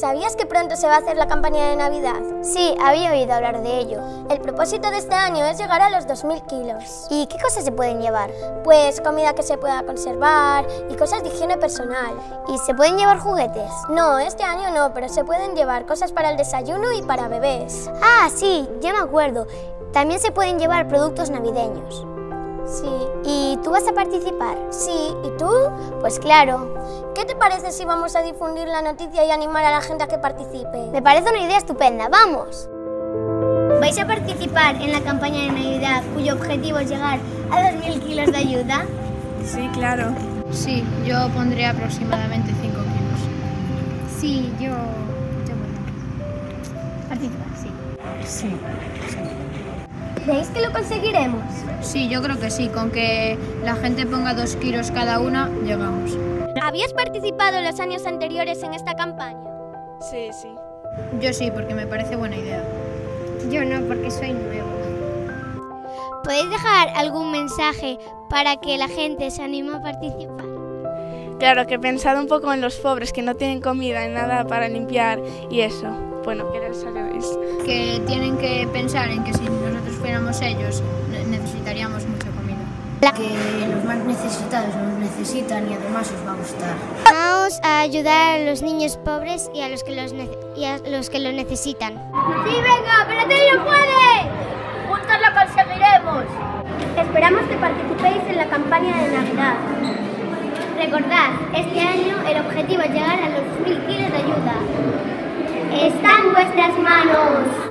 ¿Sabías que pronto se va a hacer la campaña de Navidad? Sí, había oído hablar de ello. El propósito de este año es llegar a los 2000 kilos. ¿Y qué cosas se pueden llevar? Pues comida que se pueda conservar y cosas de higiene personal. ¿Y se pueden llevar juguetes? No, este año no, pero se pueden llevar cosas para el desayuno y para bebés. Ah, sí, ya me acuerdo. También se pueden llevar productos navideños. Sí. ¿Y tú vas a participar? Sí. ¿Y tú? Pues claro. ¿Qué te parece si vamos a difundir la noticia y animar a la gente a que participe? Me parece una idea estupenda. ¡Vamos! ¿Vais a participar en la campaña de Navidad cuyo objetivo es llegar a 2000 kilos de ayuda? Sí, claro. Sí, yo pondré aproximadamente 5 kilos. Sí, yo voy a participar, sí. Sí, sí. ¿Creéis que lo conseguiremos? Sí, yo creo que sí. Con que la gente ponga 2 kilos cada una, llegamos. ¿Habías participado en los años anteriores en esta campaña? Sí, sí. Yo sí, porque me parece buena idea. Yo no, porque soy nuevo. ¿Podéis dejar algún mensaje para que la gente se anime a participar? Claro, que pensad un poco en los pobres que no tienen comida ni nada para limpiar y eso. Bueno, que les ayudéis. Que tienen que pensar en que si nosotros fuéramos ellos, necesitaríamos mucha comida. Que los más necesitados nos necesitan y además os va a gustar. Vamos a ayudar a los niños pobres y a los que lo necesitan. ¡Sí, venga! ¡Pero tú puedes! ¡Juntos lo conseguiremos! Esperamos que participéis en la campaña de Navidad. Recordad, este año el objetivo es llegar a los 2000 kilos de ayuda. ¡Está en vuestras manos!